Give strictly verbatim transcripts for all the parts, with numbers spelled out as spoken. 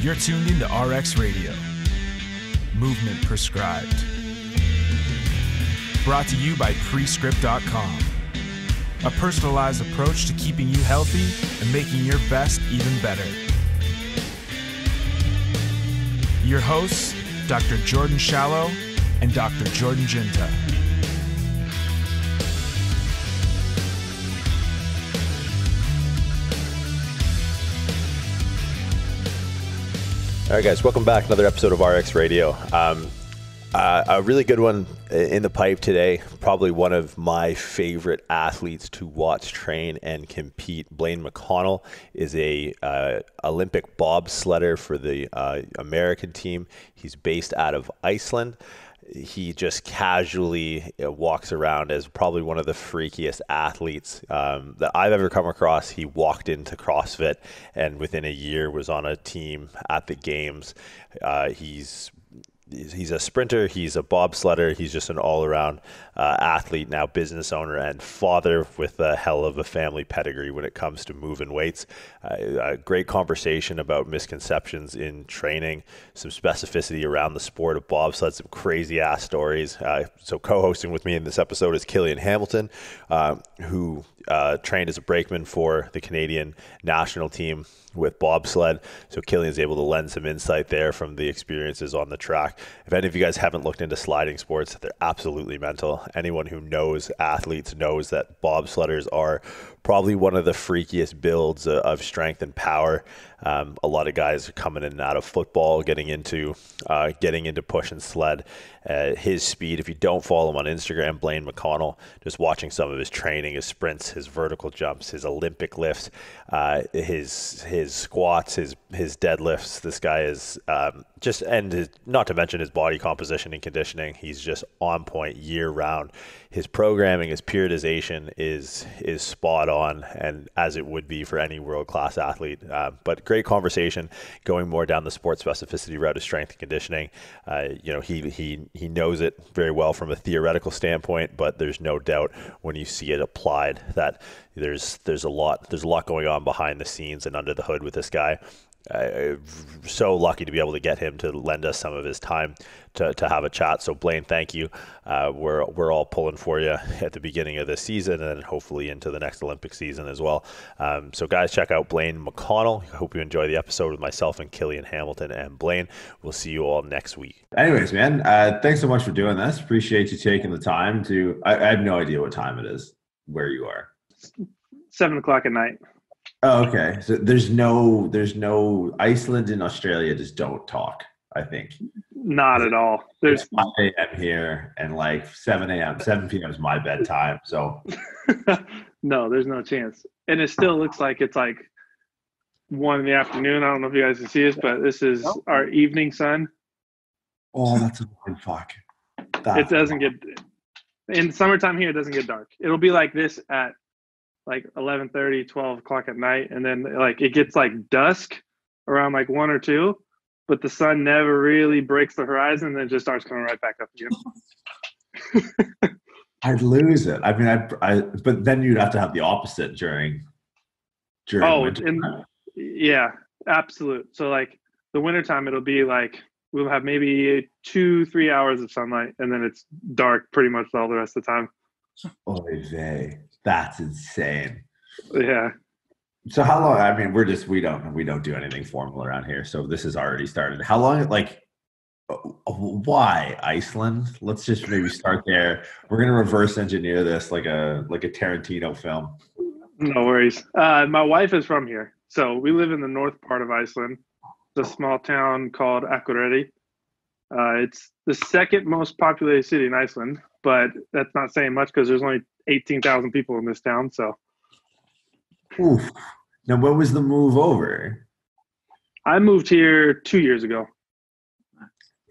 You're tuned into R X Radio. Movement Prescribed. Brought to you by prescript dot com. A personalized approach to keeping you healthy and making your best even better. Your hosts, Doctor Jordan Shallow and Doctor Jordan Jinta. All right, guys, welcome back. Another episode of R X Radio. Um, uh, a really good one in the pipe today. Probably one of my favorite athletes to watch train and compete. Blaine McConnell is a uh, Olympic bobsledder for the uh, American team. He's based out of Iceland. He just casually walks around as probably one of the freakiest athletes um, that I've ever come across. He walked into CrossFit and within a year was on a team at the games. Uh, he's he's a sprinter. He's a bobsledder. He's just an all-around uh, athlete, now business owner and father with a hell of a family pedigree when it comes to moving weights. Uh, a great conversation about misconceptions in training, some specificity around the sport of bobsled, some crazy-ass stories. Uh, so co-hosting with me in this episode is Killian Hamilton, uh, who uh, trained as a brakeman for the Canadian national team with bobsled. So Killian's able to lend some insight there from the experiences on the track. If any of you guys haven't looked into sliding sports, they're absolutely mental. Anyone who knows athletes knows that bobsledders are probably one of the freakiest builds of strength and power. Um, a lot of guys are coming in and out of football, getting into uh, getting into push and sled. Uh, his speed, if you don't follow him on Instagram, Blaine McConnell, just watching some of his training, his sprints, his vertical jumps, his Olympic lifts, uh, his his squats, his his deadlifts. This guy is um, just, and his, not to mention his body composition and conditioning. He's just on point year round. His programming, his periodization is is spot on, and as it would be for any world class athlete. Uh, but great conversation, going more down the sport specificity route of strength and conditioning. Uh, you know, he he he knows it very well from a theoretical standpoint, but there's no doubt when you see it applied that there's there's a lot there's a lot going on behind the scenes and under the hood with this guy. I'm so lucky to be able to get him to lend us some of his time to, to have a chat. So Blaine, thank you. Uh, we're we're all pulling for you at the beginning of this season and hopefully into the next Olympic season as well. Um, so guys, check out Blaine McConnell. I hope you enjoy the episode with myself and Killian Hamilton and Blaine. We'll see you all next week. Anyways, man, uh, thanks so much for doing this. Appreciate you taking the time to. I, I have no idea what time it is where you are. Seven o'clock at night. Oh, okay. So there's no, there's no Iceland and Australia just don't talk, I think. Not at all. There's it's five a.m. here and like seven a.m., seven p.m. is my bedtime. So no, there's no chance. And it still looks like it's like one in the afternoon. I don't know if you guys can see us, but this is nope. Our evening sun. Oh, that's a good fuck. That it doesn't get in summertime here. It doesn't get dark. It'll be like this at like eleven thirty, twelve o'clock at night. And then like, it gets like dusk around like one or two, but the sun never really breaks the horizon. Then it just starts coming right back up again. I'd lose it. I mean, I, I, but then you'd have to have the opposite during, during oh, winter and, yeah, absolute. So like the wintertime, it'll be like, we'll have maybe two, three hours of sunlight. And then it's dark pretty much all the rest of the time. Oy vey. That's insane. Yeah. So how long, I mean, we're just, we don't, we don't do anything formal around here. So this has already started. How long, like, why Iceland? Let's just maybe start there. We're going to reverse engineer this like a, like a Tarantino film. No worries. Uh, my wife is from here. So we live in the north part of Iceland. It's a small town called Akureyri. Uh, it's the second most populated city in Iceland, but that's not saying much because there's only eighteen thousand people in this town. So, oof. Now, what was the move over? I moved here two years ago.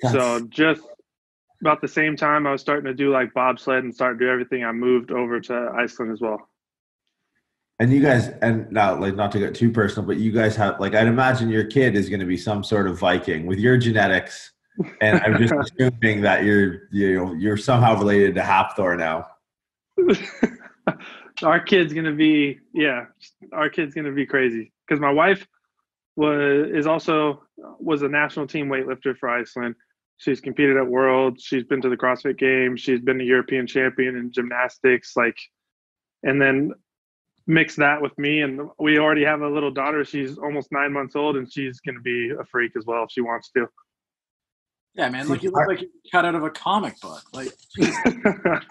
That's... So just about the same time I was starting to do like bobsled and start to do everything, I moved over to Iceland as well. And you guys, and not like not to get too personal, but you guys have like, I'd imagine your kid is going to be some sort of Viking with your genetics. And I'm just assuming that you're, you know, you're somehow related to Hapthor now. Our kid's gonna be yeah our kid's gonna be crazy because my wife was is also was a national team weightlifter for Iceland. She's competed at Worlds. She's been to the CrossFit Games. She's been a European champion in gymnastics. Like, and then mix that with me, and we already have a little daughter. She's almost nine months old, and she's going to be a freak as well if she wants to. Yeah, man, like you look like you cut out of a comic book. Like, the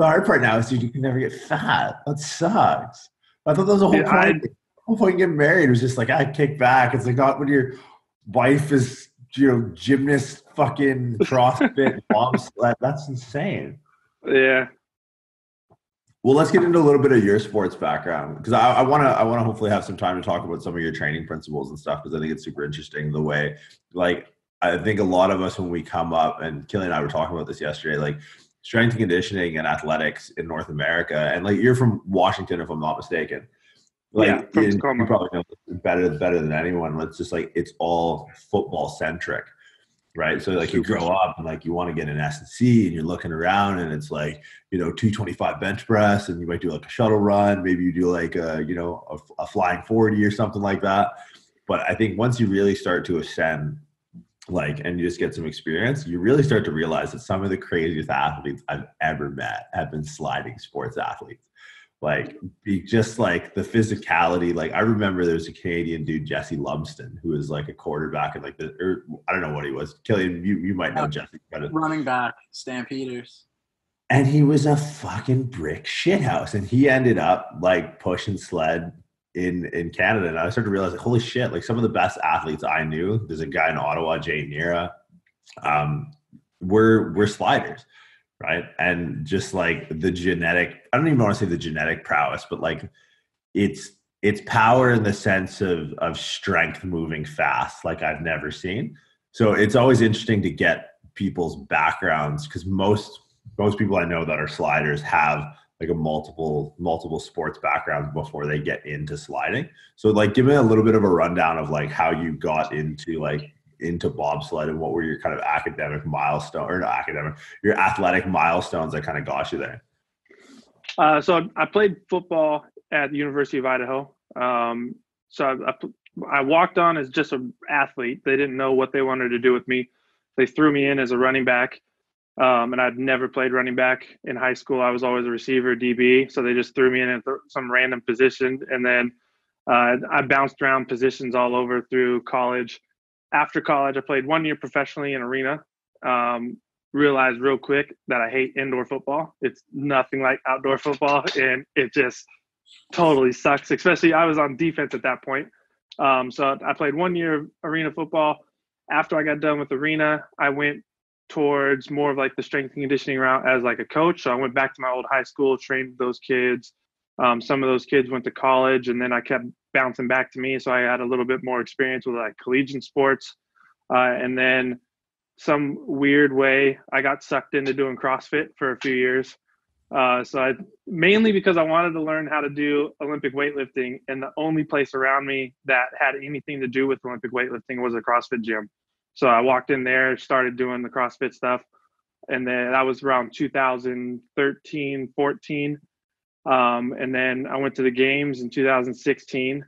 hard part now is you can never get fat. That sucks. I thought that was a whole yeah, point. The whole point of getting married was just like, I kick back. It's like not when your wife is, you know, gymnast, fucking CrossFit, bobsled. That's insane. Yeah. Well, let's get into a little bit of your sports background, because I, I want to I want to hopefully have some time to talk about some of your training principles and stuff, because I think it's super interesting the way, like, I think a lot of us when we come up, and Killian and I were talking about this yesterday, like strength and conditioning and athletics in North America. And like, you're from Washington, if I'm not mistaken. Like, yeah, from Tacoma. You probably know better, better than anyone. It's just like, it's all football centric, right? So like you grow up and like you want to get an S and C and you're looking around and it's like, you know, two twenty-five bench press, and you might do like a shuttle run. Maybe you do like a, you know, a, a flying forty or something like that. But I think once you really start to ascend, like, and you just get some experience, you really start to realize that some of the craziest athletes I've ever met have been sliding sports athletes. Like, be just like the physicality. Like, I remember there was a Canadian dude, Jesse Lumsden, who was like a quarterback and like the, or I don't know what he was. Killian, you, you might know uh, Jesse. Running back, Stampeders. And he was a fucking brick shithouse. And he ended up like pushing sled in in Canada, and I started to realize, like, holy shit, like some of the best athletes I knew, there's a guy in Ottawa, Jay Nira, um, we're, we're sliders, right? And just like the genetic, I don't even want to say the genetic prowess, but like it's it's power in the sense of of strength moving fast like I've never seen. So it's always interesting to get people's backgrounds, because most most people I know that are sliders have like a multiple, multiple sports backgrounds before they get into sliding. So like, give me a little bit of a rundown of like how you got into like, into bobsled, and what were your kind of academic milestone, or not academic, your athletic milestones that kind of got you there? Uh, so I played football at the University of Idaho. Um, so I, I, I walked on as just an athlete. They didn't know what they wanted to do with me. They threw me in as a running back. Um, and I'd never played running back in high school. I was always a receiver, D B. So they just threw me in at th- some random position. And then uh, I bounced around positions all over through college. After college, I played one year professionally in arena. Um, realized real quick that I hate indoor football. It's nothing like outdoor football. And it just totally sucks, especially I was on defense at that point. Um, so I played one year of arena football. After I got done with arena, I went towards more of like the strength and conditioning route as like a coach. So I went back to my old high school, trained those kids. Um, some of those kids went to college, and then I kept bouncing back to me. So I had a little bit more experience with like collegiate sports. Uh, and then some weird way I got sucked into doing CrossFit for a few years. Uh, so I mainly because I wanted to learn how to do Olympic weightlifting, and the only place around me that had anything to do with Olympic weightlifting was a CrossFit gym. So I walked in there, started doing the CrossFit stuff. And then that was around two thousand thirteen, fourteen. Um, and then I went to the games in two thousand sixteen,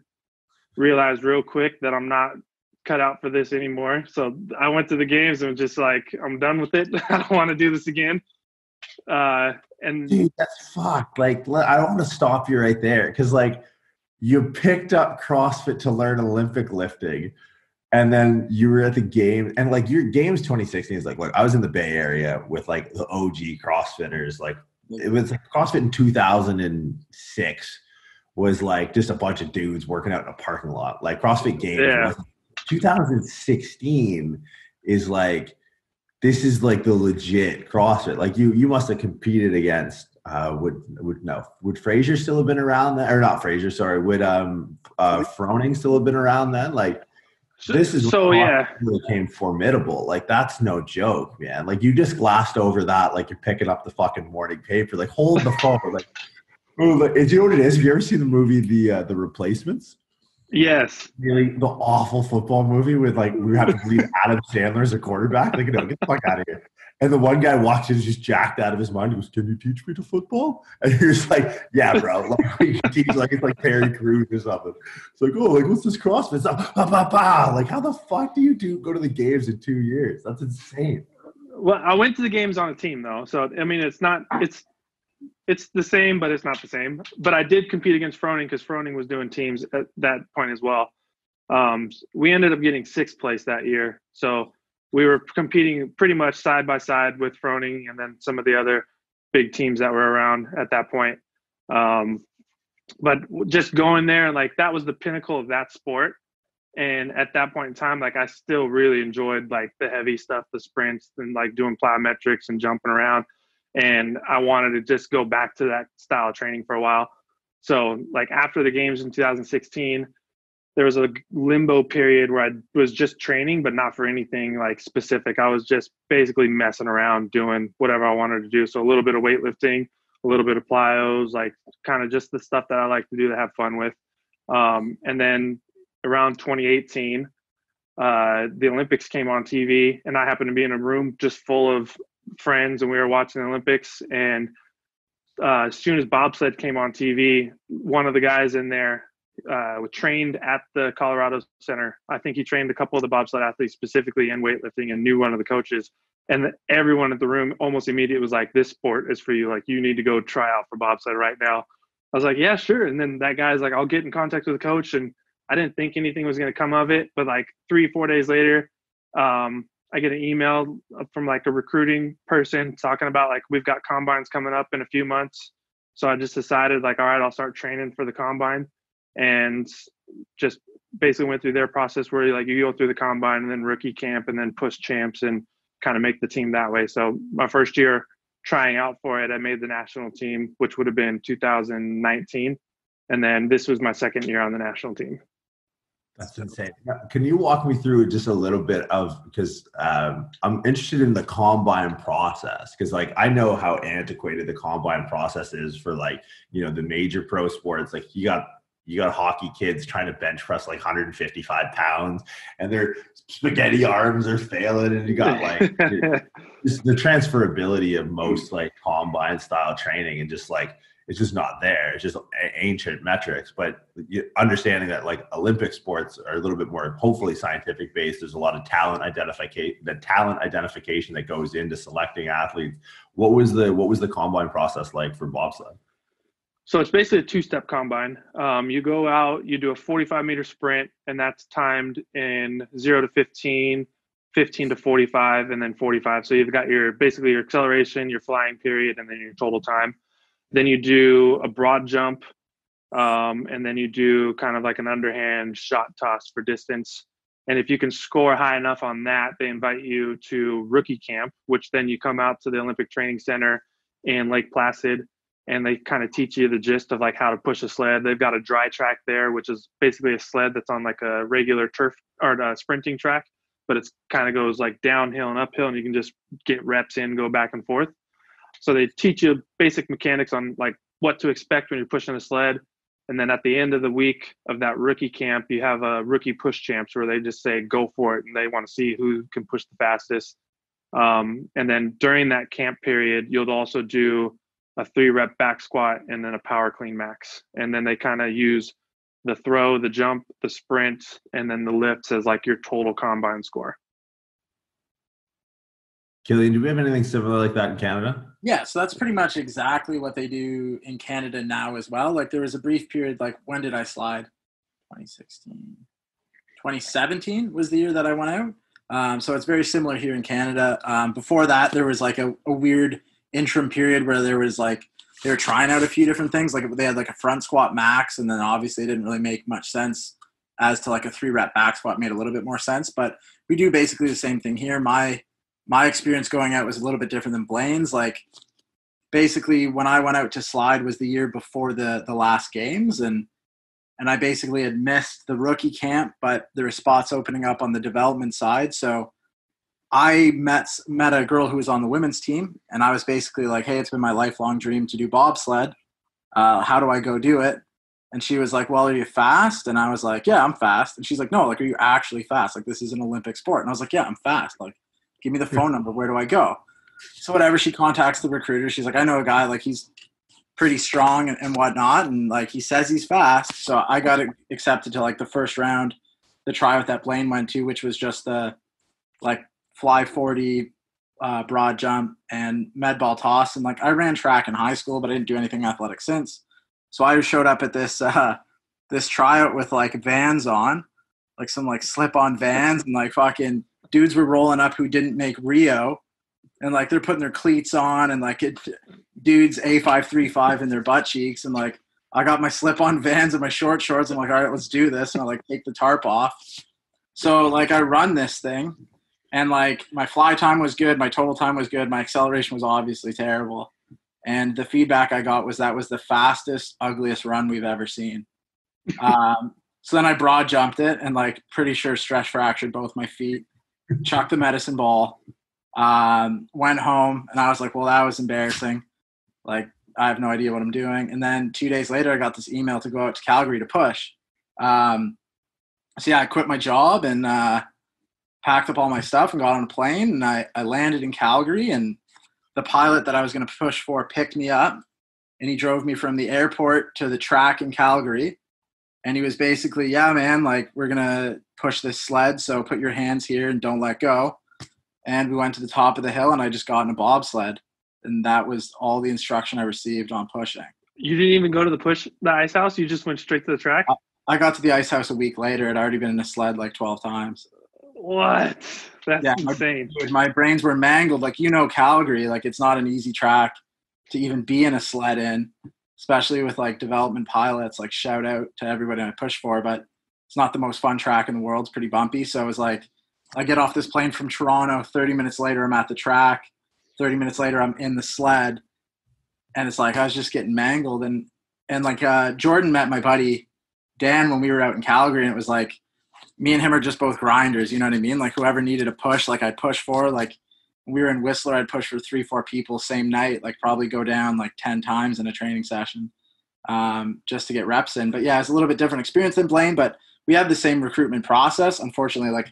realized real quick that I'm not cut out for this anymore. So I went to the games and was just like, I'm done with it. I don't want to do this again. Uh, and dude, that's fucked. Like, I want to stop you right there. Cause like you picked up CrossFit to learn Olympic lifting. And then you were at the game, and like your games twenty sixteen is like, look, I was in the Bay Area with like the O G CrossFitters. Like it was like CrossFit in two thousand six was like just a bunch of dudes working out in a parking lot. Like CrossFit games, yeah. was, twenty sixteen is like, this is like the legit CrossFit. Like you, you must've competed against, uh, would, would no, would Fraser still have been around then? Or not Fraser, sorry. Would, um, uh, Froning still have been around then? Like, So, this is so yeah, became formidable. Like that's no joke, man. Like you just glossed over that. Like you're picking up the fucking morning paper. Like hold the phone. Like, ooh, like, do you know what it is? Have you ever seen the movie the uh, the Replacements? Yes. Really, the awful football movie with, like, we have to believe Adam Sandler's a quarterback. Like, no, get the fuck out of here. And the one guy walks in, just jacked out of his mind. He goes, "Can you teach me to football?" And he was like, "Yeah, bro. Like, we can teach, like, it's like Terry Crews or something." It's like, "Oh, like, what's this CrossFit stuff?" Bah, bah, bah. Like, how the fuck do you do go to the games in two years? That's insane. Well, I went to the games on a team, though. So, I mean, it's not – it's it's the same, but it's not the same. But I did compete against Froning because Froning was doing teams at that point as well. Um, we ended up getting sixth place that year. So we were competing pretty much side by side with Froning and then some of the other big teams that were around at that point. Um, but just going there, like, that was the pinnacle of that sport. And at that point in time, like, I still really enjoyed, like, the heavy stuff, the sprints, and, like, doing plyometrics and jumping around. And I wanted to just go back to that style of training for a while. So, like, after the games in two thousand sixteen, there was a limbo period where I was just training, but not for anything, like, specific. I was just basically messing around, doing whatever I wanted to do. So a little bit of weightlifting, a little bit of plyos, like, kind of just the stuff that I like to do to have fun with. Um, and then around twenty eighteen, uh, the Olympics came on T V, and I happened to be in a room just full of friends, and we were watching the Olympics. And uh, as soon as bobsled came on T V, one of the guys in there uh, trained at the Colorado Center. I think he trained a couple of the bobsled athletes specifically in weightlifting and knew one of the coaches. And everyone at the room almost immediately was like, "This sport is for you. Like, you need to go try out for bobsled right now." I was like, "Yeah, sure." And then that guy's like, "I'll get in contact with the coach." And I didn't think anything was going to come of it, but like three, four days later, um, I get an email from like a recruiting person talking about like, "We've got combines coming up in a few months." So I just decided like, all right, I'll start training for the combine, and just basically went through their process where like you go through the combine and then rookie camp and then push champs and kind of make the team that way. So my first year trying out for it, I made the national team, which would have been two thousand nineteen. And then this was my second year on the national team. That's insane. Can you walk me through just a little bit of, because um, I'm interested in the combine process, because like I know how antiquated the combine process is for like, you know, the major pro sports. Like you got you got hockey kids trying to bench press like one hundred fifty-five pounds and their spaghetti arms are failing, and you got like just the transferability of most like combine style training, and just like it's just not there. It's just ancient metrics. But understanding that like Olympic sports are a little bit more hopefully scientific based. There's a lot of talent identification, the talent identification that goes into selecting athletes. What was the what was the combine process like for bobsled? So it's basically a two-step combine. Um, you go out, you do a forty-five meter sprint, and that's timed in zero to fifteen, fifteen to forty-five, and then forty-five. So you've got your basically your acceleration, your flying period, and then your total time. Then you do a broad jump, um, and then you do kind of like an underhand shot toss for distance. And if you can score high enough on that, they invite you to rookie camp, which then you come out to the Olympic Training Center in Lake Placid, and they kind of teach you the gist of like how to push a sled. They've got a dry track there, which is basically a sled that's on like a regular turf or a sprinting track, but it's kind of goes like downhill and uphill, and you can just get reps in, go back and forth. So they teach you basic mechanics on like what to expect when you're pushing a sled. And then at the end of the week of that rookie camp, you have a rookie push champs where they just say, go for it. And they want to see who can push the fastest. Um, and then during that camp period, you'll also do a three rep back squat and then a power clean max. And then they kind of use the throw, the jump, the sprint, and then the lifts as like your total combine score. Killian, do we have anything similar like that in Canada? Yeah, so that's pretty much exactly what they do in Canada now as well. Like there was a brief period, like when did I slide? twenty sixteen. twenty seventeen was the year that I went out. Um, so it's very similar here in Canada. Um, before that, there was like a, a weird interim period where there was like, they were trying out a few different things. Like they had like a front squat max, and then obviously it didn't really make much sense as to like a three rep back squat made a little bit more sense. But we do basically the same thing here. My My experience going out was a little bit different than Blaine's. Like basically when I went out to slide was the year before the the last games, and and I basically had missed the rookie camp, but there were spots opening up on the development side. So I met met a girl who was on the women's team, and I was basically like, hey, it's been my lifelong dream to do bobsled. Uh, how do I go do it? And she was like, well, are you fast? And I was like, yeah, I'm fast. And she's like, no, like, are you actually fast? Like, this is an Olympic sport. And I was like, yeah, I'm fast. Like, give me the phone number. Where do I go? So whatever, she contacts the recruiter. She's like, I know a guy, like, he's pretty strong and, and whatnot. And like, he says he's fast. So I got accepted to like the first round, the tryout that Blaine went to, which was just the like fly forty, uh, broad jump and med ball toss. And like, I ran track in high school, but I didn't do anything athletic since. So I showed up at this uh, this tryout with, like, Vans on, like some, like, slip-on Vans, and, like, fucking dudes were rolling up who didn't make Rio, and, like, they're putting their cleats on, and, like, it, dudes A five thirty-five in their butt cheeks, and, like, I got my slip-on Vans and my short shorts. I'm like, all right, let's do this, and I, like, take the tarp off. So, like, I run this thing, and, like, my fly time was good, my total time was good, my acceleration was obviously terrible. And the feedback I got was that was the fastest, ugliest run we've ever seen. Um, so then I broad jumped it and, like, pretty sure stress fractured both my feet, chucked the medicine ball, um, went home. And I was like, well, that was embarrassing. Like, I have no idea what I'm doing. And then two days later, I got this email to go out to Calgary to push. Um, so, yeah, I quit my job and uh, packed up all my stuff and got on a plane. And I, I landed in Calgary, and the pilot that I was going to push for picked me up, and he drove me from the airport to the track in Calgary. And he was basically, yeah, man, like, we're going to push this sled. So put your hands here and don't let go. And we went to the top of the hill, and I just got in a bobsled. And that was all the instruction I received on pushing. You didn't even go to the push, the ice house. You just went straight to the track. I got to the ice house a week later. I'd already been in a sled like twelve times. What? That's yeah, insane. My, my brains were mangled. Like, you know, Calgary, like, it's not an easy track to even be in a sled in, especially with, like, development pilots. Like, shout out to everybody I push for, but it's not the most fun track in the world. It's pretty bumpy. So it was like, I get off this plane from Toronto, thirty minutes later, I'm at the track, thirty minutes later, I'm in the sled. And it's like, I was just getting mangled. And, and like, uh, Jordan met my buddy Dan when we were out in Calgary, and it was like, me and him are just both grinders, you know what I mean? Like, whoever needed a push, like, I'd push for. Like, we were in Whistler, I'd push for three, four people same night, like, probably go down like ten times in a training session um, just to get reps in. But, yeah, it's a little bit different experience than Blaine, but we had the same recruitment process. Unfortunately, like,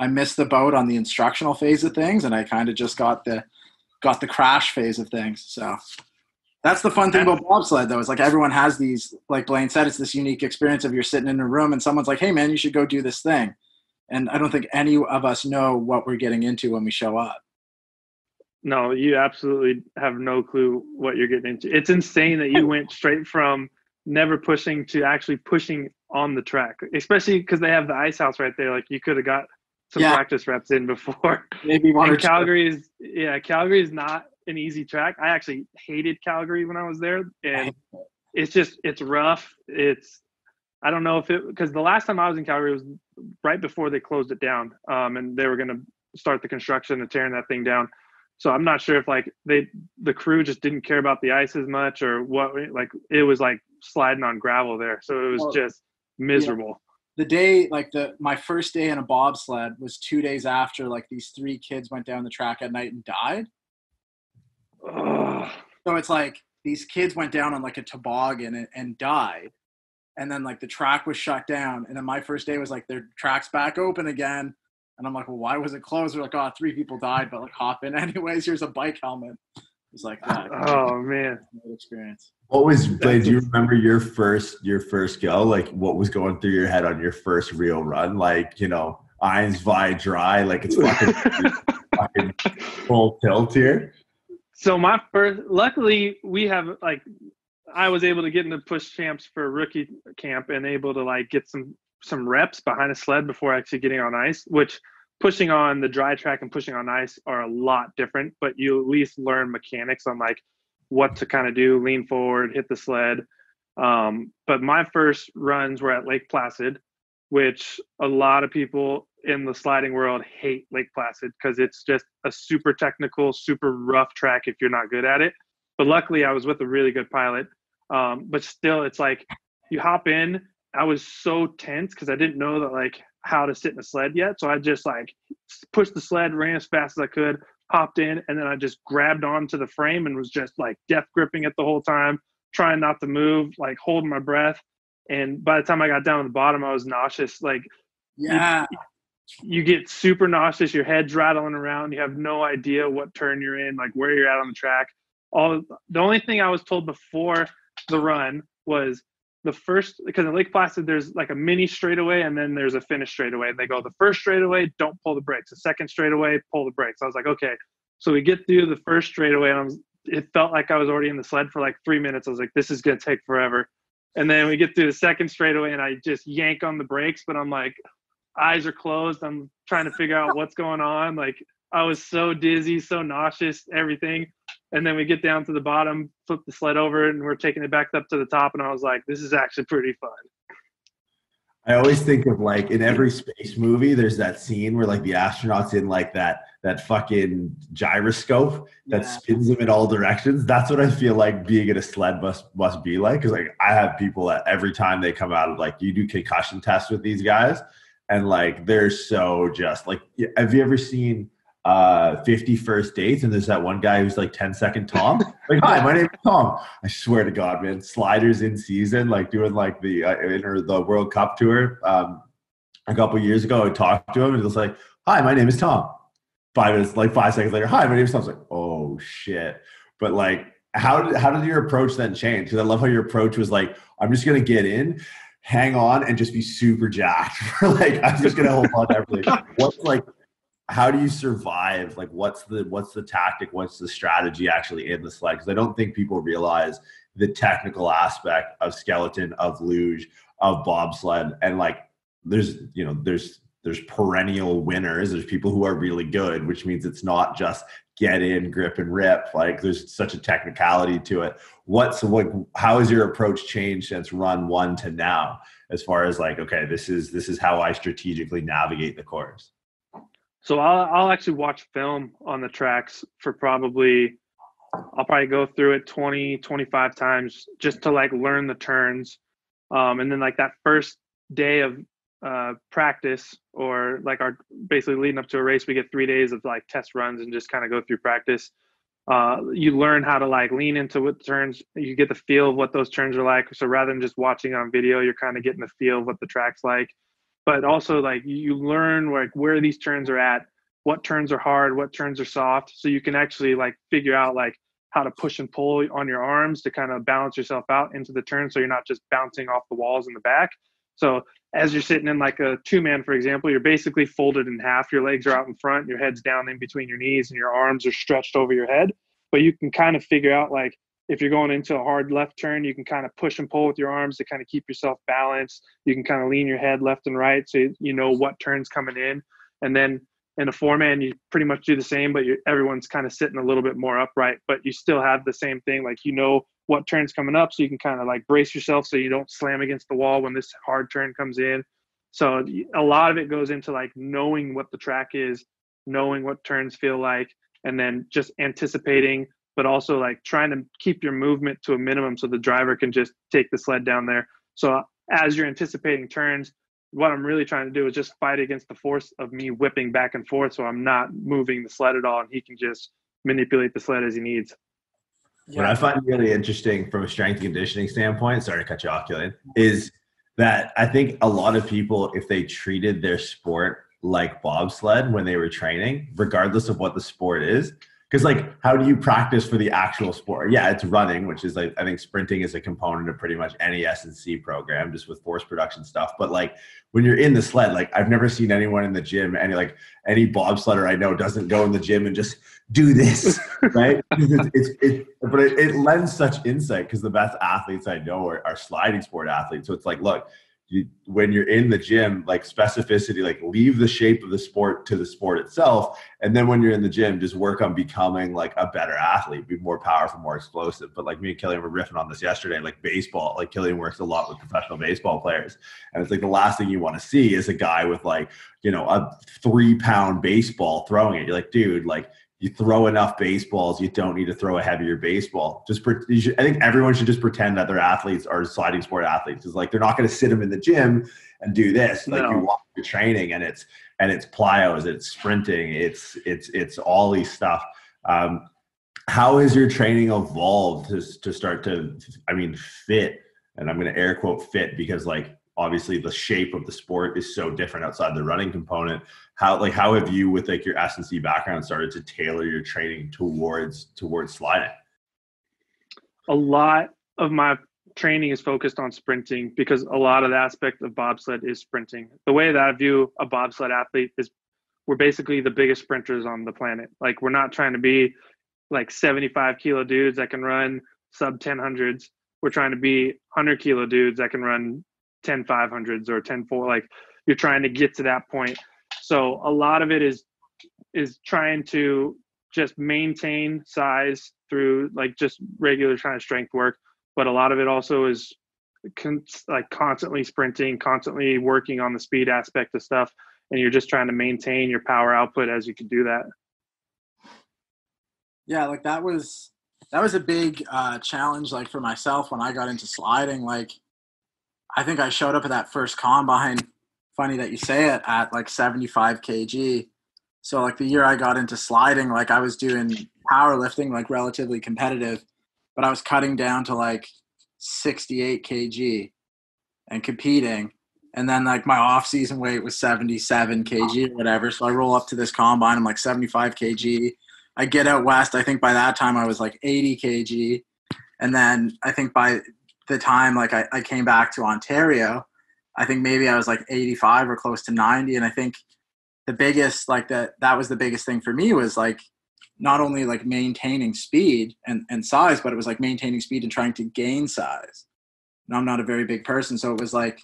I missed the boat on the instructional phase of things, and I kind of just got the got the crash phase of things. So that's the fun thing about bobsled, though, is like, everyone has these, like Blaine said, it's this unique experience of you're sitting in a room and someone's like, hey, man, you should go do this thing. And I don't think any of us know what we're getting into when we show up. No, you absolutely have no clue what you're getting into. It's insane that you went straight from never pushing to actually pushing on the track, especially because they have the ice house right there. Like, you could have got some yeah. practice reps in before. Maybe one or two. Calgary is, yeah, Calgary is not an easy track. I actually hated Calgary when I was there, and it's just, it's rough. It's, I don't know if it, because the last time I was in Calgary was right before they closed it down, um, and they were going to start the construction and tearing that thing down. So I'm not sure if like they, the crew just didn't care about the ice as much or what, like it was like sliding on gravel there. So it was well, just miserable. Yeah. The day, like the, my first day in a bobsled was two days after like these three kids went down the track at night and died. So it's like these kids went down on like a toboggan and, and died, and then like the track was shut down, and then my first day was like their track's back open again, and I'm like, well, why was it closed? We're like, oh, three people died, but like hop in anyways, here's a bike helmet. It's like that. Oh man, experience. What was, Blaine, do you remember your first your first go? Like, what was going through your head on your first real run? Like, you know, irons fly dry, like it's fucking, fucking full tilt here. So my first, luckily we have like, I was able to get into push champs for rookie camp and able to like get some, some reps behind a sled before actually getting on ice, which pushing on the dry track and pushing on ice are a lot different, but you at least learn mechanics on like what to kind of do, lean forward, hit the sled. Um, but my first runs were at Lake Placid, which a lot of people in the sliding world hate Lake Placid because it's just a super technical, super rough track if you're not good at it. But luckily I was with a really good pilot. Um, but still it's like you hop in. I was so tense because I didn't know that like how to sit in a sled yet. So I just like pushed the sled, ran as fast as I could, hopped in, and then I just grabbed onto the frame and was just like death gripping it the whole time, trying not to move, like holding my breath. And by the time I got down to the bottom, I was nauseous. Like, yeah, you, you get super nauseous. Your head's rattling around. You have no idea what turn you're in, like where you're at on the track. All the only thing I was told before the run was the first, because in Lake Placid, there's like a mini straightaway and then there's a finish straightaway. And they go, the first straightaway, don't pull the brakes. The second straightaway, pull the brakes. I was like, okay. So we get through the first straightaway, and I was, it felt like I was already in the sled for like three minutes. I was like, this is going to take forever. And then we get through the second straightaway, and I just yank on the brakes, but I'm like, eyes are closed. I'm trying to figure out what's going on. Like, I was so dizzy, so nauseous, everything. And then we get down to the bottom, flip the sled over, and we're taking it back up to the top. And I was like, this is actually pretty fun. I always think of, like, in every space movie, there's that scene where, like, the astronaut's in, like, that that fucking gyroscope that yeah. spins them in all directions. That's what I feel like being in a sled must, must be like. Because, like, I have people that every time they come out of, like, you do concussion tests with these guys. And, like, they're so just, like, have you ever seen uh, fifty First Dates? And there's that one guy who's, like, ten-second Tom. Like, hi, my name is Tom. I swear to God, man, sliders in season, like, doing, like, the uh, inter the World Cup tour um, a couple years ago. I talked to him, and he was like, hi, my name is Tom. Five minutes, like five seconds later, hi, my name is Tom. I was like, oh shit. But like, how did how did your approach then change? Because I love how your approach was like, I'm just gonna get in, hang on, and just be super jacked. Like, I'm just gonna hold on to everything. What's like, how do you survive? Like, what's the what's the tactic? What's the strategy actually in the sled? Because I don't think people realize the technical aspect of skeleton, of luge, of bobsled, and like, there's you know there's. There's perennial winners. There's people who are really good, which means it's not just get in, grip, and rip. Like, there's such a technicality to it. What's what? How has your approach changed since run one to now, as far as like, okay, this is this is how I strategically navigate the course? So I'll I'll actually watch film on the tracks for probably I'll probably go through it twenty, twenty-five times just to like learn the turns, um, and then like that first day of uh practice, or like our basically leading up to a race, we get three days of like test runs and just kind of go through practice. Uh you learn how to like lean into what turns, you get the feel of what those turns are like. So rather than just watching on video, you're kind of getting the feel of what the track's like. But also like you learn like where these turns are at, what turns are hard, what turns are soft, so you can actually like figure out like how to push and pull on your arms to kind of balance yourself out into the turn, so you're not just bouncing off the walls in the back. So as you're sitting in like a two-man, for example, you're basically folded in half. Your legs are out in front, your head's down in between your knees, and your arms are stretched over your head. But you can kind of figure out like if you're going into a hard left turn, you can kind of push and pull with your arms to kind of keep yourself balanced. You can kind of lean your head left and right so you know what turn's coming in. And then in a four-man, you pretty much do the same, but you're, everyone's kind of sitting a little bit more upright. But you still have the same thing, like you know what turn's coming up, so you can kind of like brace yourself so you don't slam against the wall when this hard turn comes in. So a lot of it goes into like knowing what the track is, knowing what turns feel like, and then just anticipating, but also like trying to keep your movement to a minimum so the driver can just take the sled down there. So as you're anticipating turns, what I'm really trying to do is just fight against the force of me whipping back and forth, so I'm not moving the sled at all, and he can just manipulate the sled as he needs. Yeah. What I find really interesting from a strength and conditioning standpoint, sorry to cut you off, Killian, is that I think a lot of people, if they treated their sport like bobsled when they were training, regardless of what the sport is, because like, how do you practice for the actual sport? Yeah, it's running, which is like, I think sprinting is a component of pretty much any S and C program, just with force production stuff. But like when you're in the sled, like I've never seen anyone in the gym, any like any bobsledder I know doesn't go in the gym and just do this, right? it's, it's, it, but it, it lends such insight, because the best athletes I know are, are sliding sport athletes. So it's like, look, you, when you're in the gym, like specificity, like leave the shape of the sport to the sport itself. And then when you're in the gym, just work on becoming like a better athlete, be more powerful, more explosive. But like me and Killian were riffing on this yesterday, like baseball, like Killian works a lot with professional baseball players. And it's like the last thing you want to see is a guy with like, you know, a three pound baseball throwing it. You're like, dude, like, you throw enough baseballs, you don't need to throw a heavier baseball. Just, pre- you should, I think everyone should just pretend that their athletes are sliding sport athletes. It's like they're not going to sit them in the gym and do this. Like no. You walk your training, and it's and it's plyos, it's sprinting, it's it's it's all these stuff. Um, how has your training evolved to to start to, I mean, fit and I'm going to air quote fit, because like obviously the shape of the sport is so different outside the running component. How, like, how have you, with like your S and C background, started to tailor your training towards, towards sliding? A lot of my training is focused on sprinting, because a lot of the aspect of bobsled is sprinting. The way that I view a bobsled athlete is we're basically the biggest sprinters on the planet. Like, we're not trying to be like seventy-five kilo dudes that can run sub ten hundreds. We're trying to be one hundred kilo dudes that can run ten five hundreds or ten four. Like, you're trying to get to that point. So a lot of it is, is trying to just maintain size through like just regular kind of strength work. But a lot of it also is con- like constantly sprinting, constantly working on the speed aspect of stuff. And you're just trying to maintain your power output as you can do that. Yeah. Like that was, that was a big uh, challenge. Like for myself, when I got into sliding, like I think I showed up at that first combine, funny that you say it, at like seventy-five kilograms. So like the year I got into sliding, like I was doing powerlifting, like relatively competitive, but I was cutting down to like sixty-eight kilograms and competing. And then like my off season weight was seventy-seven kilograms or whatever. So I roll up to this combine, I'm like seventy-five kilograms. I get out west. I think by that time I was like eighty kilograms. And then I think by the time like I, I came back to Ontario, I think maybe I was like eighty-five or close to ninety. And I think the biggest, like that, that was the biggest thing for me was like not only like maintaining speed and, and size, but it was like maintaining speed and trying to gain size. And I'm not a very big person. So it was like,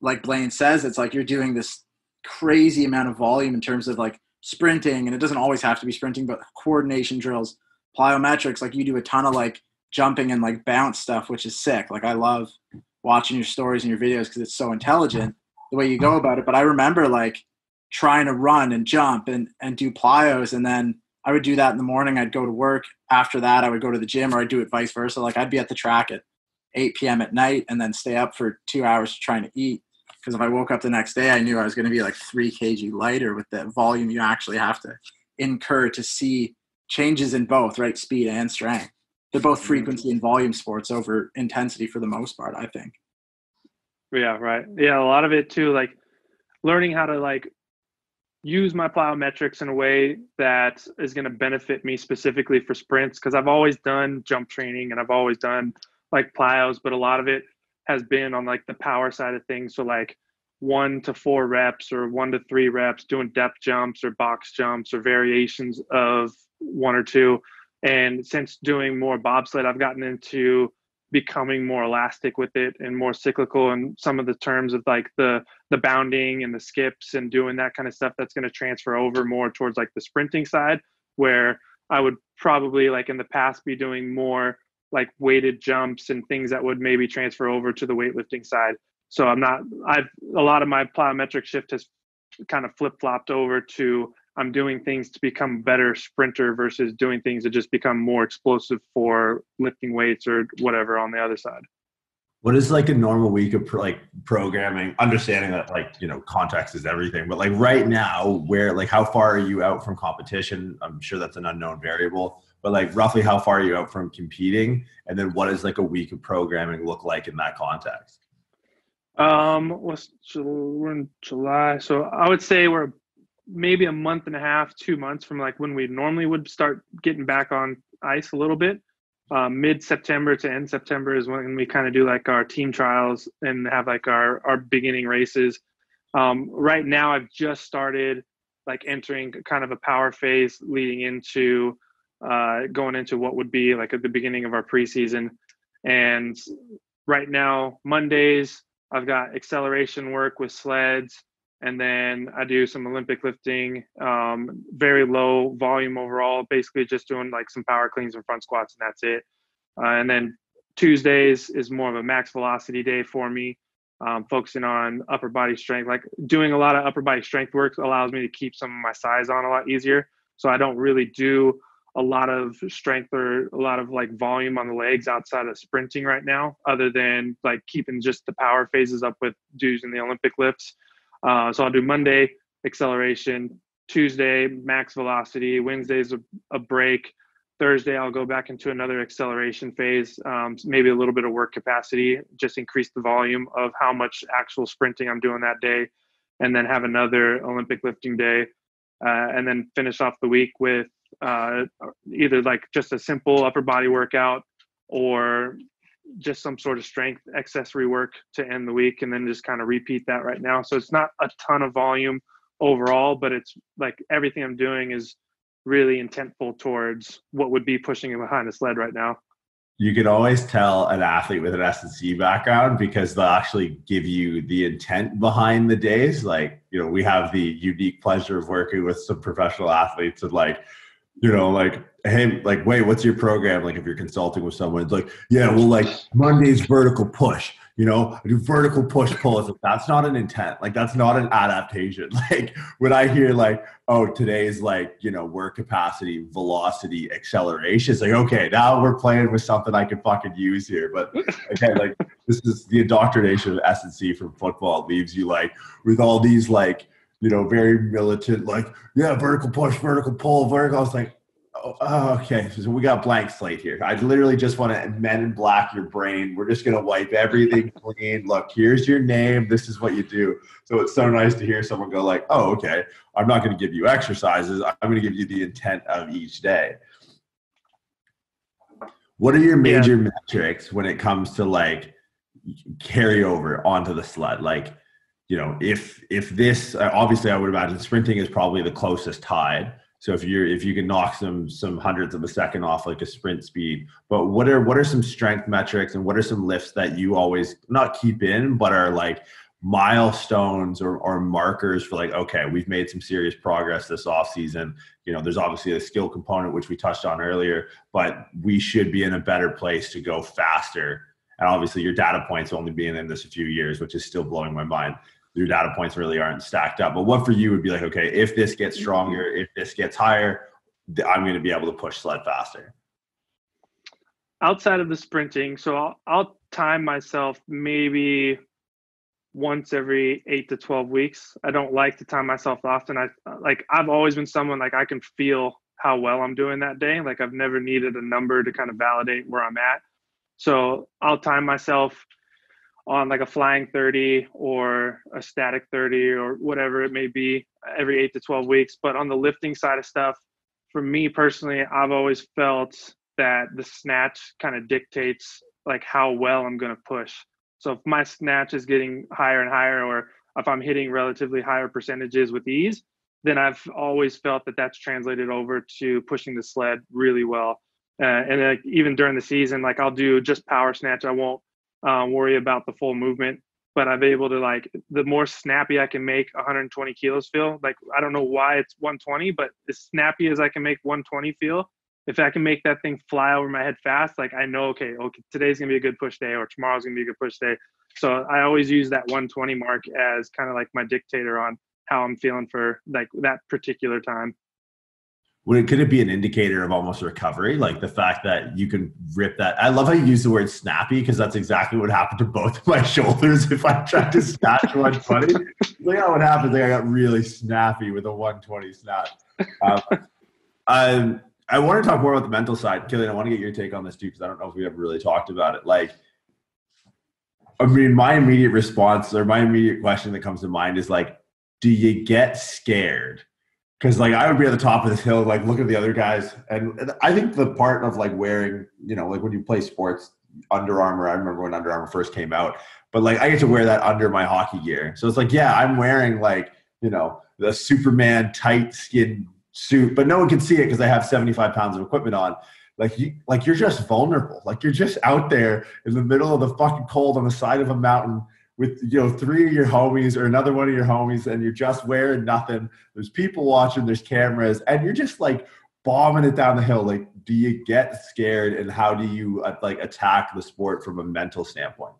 like Blaine says, it's like you're doing this crazy amount of volume in terms of like sprinting, and it doesn't always have to be sprinting, but coordination drills, plyometrics, like you do a ton of like jumping and like bounce stuff, which is sick. Like I love watching your stories and your videos because it's so intelligent the way you go about it. But I remember like trying to run and jump and, and do plyos. And then I would do that in the morning. I'd go to work. After that, I would go to the gym, or I'd do it vice versa. Like I'd be at the track at eight p.m. at night and then stay up for two hours trying to eat. Because if I woke up the next day, I knew I was going to be like three kilograms lighter with the volume you actually have to incur to see changes in both, right? Speed and strength. They're both frequency and volume sports over intensity for the most part, I think. Yeah, right. Yeah, a lot of it too, like learning how to like use my plyometrics in a way that is going to benefit me specifically for sprints. Because I've always done jump training and I've always done like plyos, but a lot of it has been on like the power side of things. So like one to four reps or one to three reps, doing depth jumps or box jumps or variations of one or two. And since doing more bobsled, I've gotten into becoming more elastic with it and more cyclical, and some of the terms of like the, the bounding and the skips and doing that kind of stuff, that's going to transfer over more towards like the sprinting side, where I would probably like in the past be doing more like weighted jumps and things that would maybe transfer over to the weightlifting side. So I'm not, I've, a lot of my plyometric shift has kind of flip-flopped over to I'm doing things to become a better sprinter versus doing things that just become more explosive for lifting weights or whatever on the other side. What is like a normal week of like programming, understanding that like, you know, context is everything, but like right now, where, like how far are you out from competition? I'm sure that's an unknown variable, but like roughly how far are you out from competing? And then what does like a week of programming look like in that context? Um, what's, we're in July. So I would say we're maybe a month and a half, two months from like when we normally would start getting back on ice a little bit. Uh, mid-September to end September is when we kind of do like our team trials and have like our, our beginning races. Um, right now I've just started like entering kind of a power phase leading into uh going into what would be like at the beginning of our preseason. And right now Mondays I've got acceleration work with sleds, and then I do some Olympic lifting, um very low volume overall, basically just doing like some power cleans and front squats, and that's it. Uh, and then Tuesdays is more of a max velocity day for me, um, focusing on upper body strength. Like doing a lot of upper body strength work allows me to keep some of my size on a lot easier, so I don't really do a lot of strength or a lot of like volume on the legs outside of sprinting right now, other than like keeping just the power phases up with dudes in the Olympic lifts. Uh, so I'll do Monday acceleration, Tuesday max velocity, Wednesday's a, a break, Thursday, I'll go back into another acceleration phase, um, maybe a little bit of work capacity, just increase the volume of how much actual sprinting I'm doing that day, and then have another Olympic lifting day, uh, and then finish off the week with uh, either like just a simple upper body workout or just some sort of strength accessory work to end the week, and then just kind of repeat that right now. So it's not a ton of volume overall, but it's like everything I'm doing is really intentful towards what would be pushing him behind a sled right now. You can always tell an athlete with an S and C background because they'll actually give you the intent behind the days. Like, you know, we have the unique pleasure of working with some professional athletes and like, you know, like, hey, like, wait, what's your program? Like if you're consulting with someone, it's like, yeah, well, like Monday's vertical push, you know, I do vertical push pulls. That's not an intent. Like that's not an adaptation. Like when I hear like, oh, today's like, you know, work capacity, velocity, acceleration. It's like, okay, now we're playing with something I can fucking use here. But okay, like this is the indoctrination of S and C from football. It leaves you like with all these like, you know, very militant, like, yeah, vertical push, vertical pull, vertical. I was like, oh, okay, so we got blank slate here. I literally just want to men in black your brain. We're just going to wipe everything clean. Look, here's your name. This is what you do. So it's so nice to hear someone go like, oh, okay, I'm not going to give you exercises. I'm going to give you the intent of each day. What are your major yeah. metrics when it comes to like carryover onto the sled? Like, you know, if if this, obviously I would imagine sprinting is probably the closest tied. So if you're if you can knock some some hundredths of a second off like a sprint speed, but what are what are some strength metrics and what are some lifts that you always not keep in but are like milestones or or markers for like, okay, we've made some serious progress this off season. You know, there's obviously a skill component which we touched on earlier, but we should be in a better place to go faster. And obviously your data points only being in this a few years, which is still blowing my mind. Your data points really aren't stacked up. But what for you would be like, okay, if this gets stronger, if this gets higher, I'm going to be able to push sled faster. Outside of the sprinting, so I'll, I'll time myself maybe once every eight to twelve weeks. I don't like to time myself often. I like I've always been someone like I can feel how well I'm doing that day. Like I've never needed a number to kind of validate where I'm at. So I'll time myself on like a flying thirty or a static thirty or whatever it may be every eight to twelve weeks. But on the lifting side of stuff, for me personally, I've always felt that the snatch kind of dictates like how well I'm going to push. So if my snatch is getting higher and higher, or if I'm hitting relatively higher percentages with ease, then I've always felt that that's translated over to pushing the sled really well. Uh, and like even during the season, like I'll do just power snatch. I won't Uh, worry about the full movement, but I've able to like the more snappy I can make one hundred twenty kilos feel. Like I don't know why it's one twenty, but as snappy as I can make one twenty feel, if I can make that thing fly over my head fast, like I know okay, okay, today's gonna be a good push day, or tomorrow's gonna be a good push day. So I always use that one twenty mark as kind of like my dictator on how I'm feeling for like that particular time. Would it, could it be an indicator of almost recovery? Like the fact that you can rip that. I love how you use the word snappy, because that's exactly what happened to both of my shoulders. If I tried to snatch one twenty, look at what happened. Like I got really snappy with a one twenty snap. Um, I, I want to talk more about the mental side. Killian, I want to get your take on this too, because I don't know if we ever really talked about it. Like, I mean, my immediate response or my immediate question that comes to mind is like, do you get scared? Because like I would be at the top of this hill, like look at the other guys. And, and I think the part of like wearing, you know, like when you play sports, Under Armour, I remember when Under Armour first came out, but like I get to wear that under my hockey gear. So it's like, yeah, I'm wearing like, you know, the Superman tight skin suit, but no one can see it because I have seventy-five pounds of equipment on. Like, you, like you're just vulnerable. Like you're just out there in the middle of the fucking cold on the side of a mountain with, you know, three of your homies or another one of your homies, and you're just wearing nothing. There's people watching, there's cameras, and you're just like bombing it down the hill. Like, do you get scared, and how do you uh, like attack the sport from a mental standpoint?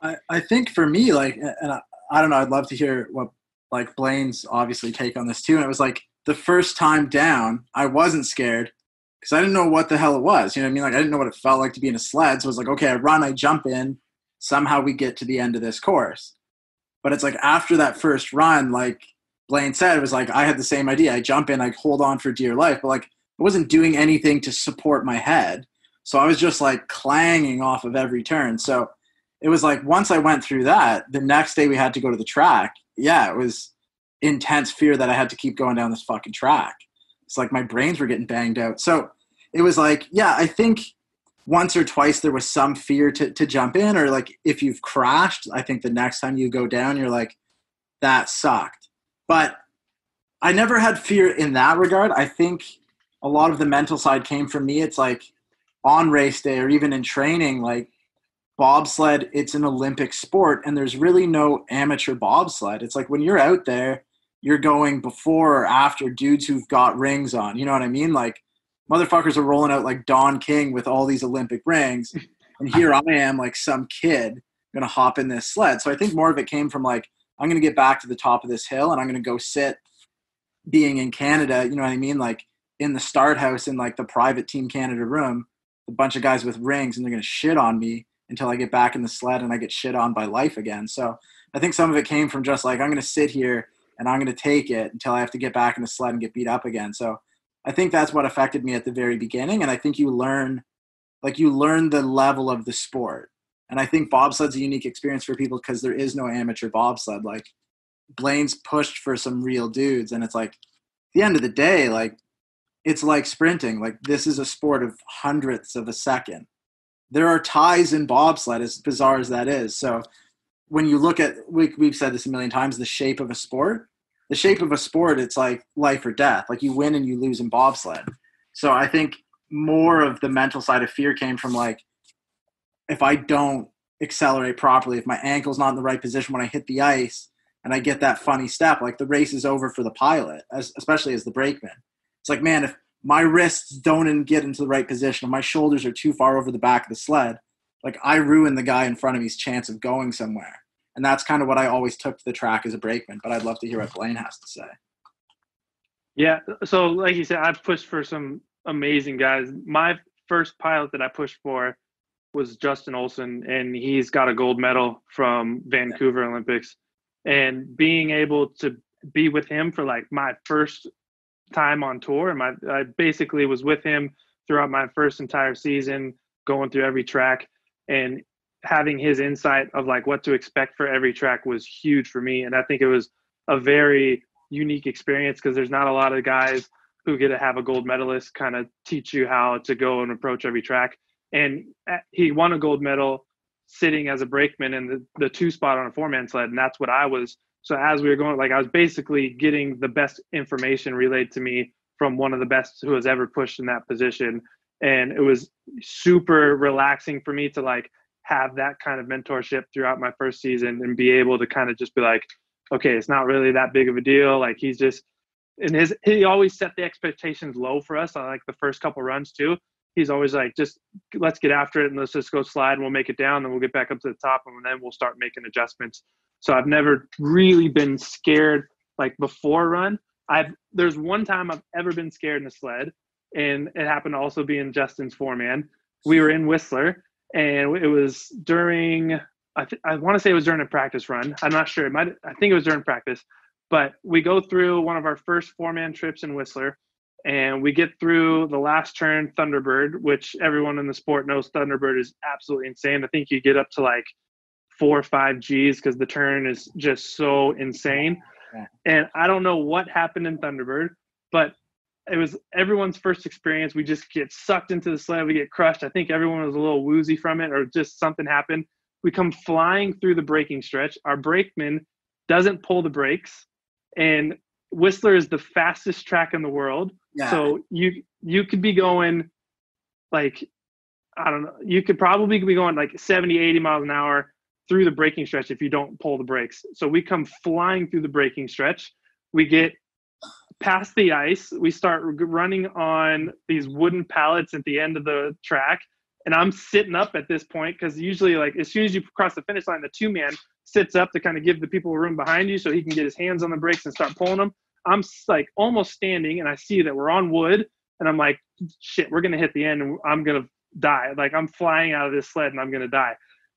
I, I think for me, like, and I, I don't know, I'd love to hear what like Blaine's obviously take on this too. And it was like the first time down, I wasn't scared because I didn't know what the hell it was. You know what I mean? Like I didn't know what it felt like to be in a sled. So it was like, okay, I run, I jump in. Somehow we get to the end of this course. But it's like after that first run, like Blaine said, it was like I had the same idea. I jump in, I hold on for dear life. But like I wasn't doing anything to support my head. So I was just like clanging off of every turn. So it was like, once I went through that, the next day we had to go to the track. Yeah, it was intense fear that I had to keep going down this fucking track. It's like my brains were getting banged out. So it was like, yeah, I think once or twice there was some fear to, to jump in, or like if you've crashed, I think the next time you go down, you're like, that sucked. But I never had fear in that regard. I think a lot of the mental side came from me. It's like on race day or even in training, like bobsled, it's an Olympic sport and there's really no amateur bobsled. It's like when you're out there, you're going before or after dudes who've got rings on. You know what I mean? Like motherfuckers are rolling out like Don King with all these Olympic rings. And here I am like some kid going to hop in this sled. So I think more of it came from like, I'm going to get back to the top of this hill and I'm going to go sit, being in Canada. You know what I mean? Like in the start house in like the private Team Canada room, a bunch of guys with rings and they're going to shit on me until I get back in the sled and I get shit on by life again. So I think some of it came from just like, I'm going to sit here and I'm going to take it until I have to get back in the sled and get beat up again. So I think that's what affected me at the very beginning. And I think you learn, like you learn the level of the sport. And I think bobsled's a unique experience for people because there is no amateur bobsled. Like Blaine's pushed for some real dudes. And it's like, at the end of the day, like it's like sprinting. Like this is a sport of hundredths of a second. There are ties in bobsled, as bizarre as that is. So when you look at, we, we've said this a million times, the shape of a sport, the shape of a sport, it's like life or death. Like you win and you lose in bobsled. So I think more of the mental side of fear came from like, if I don't accelerate properly, if my ankle's not in the right position when I hit the ice and I get that funny step, like the race is over for the pilot, as, especially as the brakeman. It's like, man, if my wrists don't get into the right position, if my shoulders are too far over the back of the sled, like I ruin the guy in front of me's chance of going somewhere. And that's kind of what I always took to the track as a brakeman, but I'd love to hear what Blaine has to say. Yeah. So like you said, I've pushed for some amazing guys. My first pilot that I pushed for was Justin Olsen, and he's got a gold medal from Vancouver Olympics. And being able to be with him for like my first time on tour, and my, I basically was with him throughout my first entire season, going through every track, and having his insight of like what to expect for every track was huge for me. And I think it was a very unique experience because there's not a lot of guys who get to have a gold medalist kind of teach you how to go and approach every track. And he won a gold medal sitting as a brakeman in the, the two spot on a four-man sled, and that's what I was. So as we were going, like I was basically getting the best information relayed to me from one of the best who has ever pushed in that position. And it was super relaxing for me to like have that kind of mentorship throughout my first season and be able to kind of just be like, okay, it's not really that big of a deal. Like he's just, and his, he always set the expectations low for us on like the first couple runs too. He's always like, just let's get after it and let's just go slide and we'll make it down and we'll get back up to the top and then we'll start making adjustments. So I've never really been scared like before run. I've There's one time I've ever been scared in a sled, and it happened to also be in Justin's four-man. We were in Whistler, and it was during, I, th- I want to say it was during a practice run. I'm not sure. It might, I think it was during practice. But we go through one of our first four-man trips in Whistler, and we get through the last turn, Thunderbird, which everyone in the sport knows Thunderbird is absolutely insane. I think you get up to like four or five Gs because the turn is just so insane. And I don't know what happened in Thunderbird, but it was everyone's first experience. We just get sucked into the sled. We get crushed. I think everyone was a little woozy from it, or just something happened. We come flying through the braking stretch. Our brakeman doesn't pull the brakes, and Whistler is the fastest track in the world. Yeah. So you you could be going like, I don't know, you could probably be going like seventy, eighty miles an hour through the braking stretch if you don't pull the brakes. So we come flying through the braking stretch. We get past the ice. We start running on these wooden pallets at the end of the track. And I'm sitting up at this point because usually like as soon as you cross the finish line, the two-man sits up to kind of give the people room behind you so he can get his hands on the brakes and start pulling them. I'm like almost standing, and I see that we're on wood, and I'm like, shit, we're going to hit the end and I'm going to die. Like I'm flying out of this sled and I'm going to die.